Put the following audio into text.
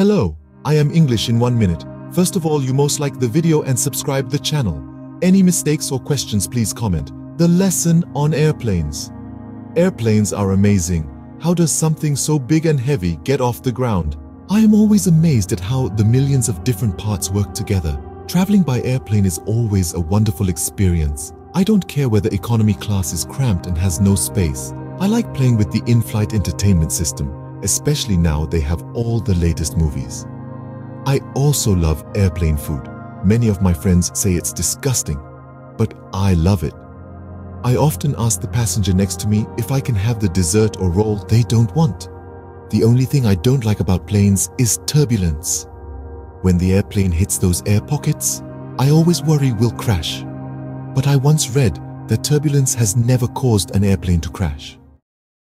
Hello, I am English in 1 minute. First of all, you most like the video and subscribe the channel. Any mistakes or questions, please comment. The lesson on airplanes. Airplanes are amazing. How does something so big and heavy get off the ground? I am always amazed at how the millions of different parts work together. Traveling by airplane is always a wonderful experience. I don't care whether economy class is cramped and has no space. I like playing with the in-flight entertainment system. Especially now they have all the latest movies. I also love airplane food. Many of my friends say it's disgusting, but I love it. I often ask the passenger next to me if I can have the dessert or roll they don't want. The only thing I don't like about planes is turbulence. When the airplane hits those air pockets, I always worry we'll crash. But I once read that turbulence has never caused an airplane to crash.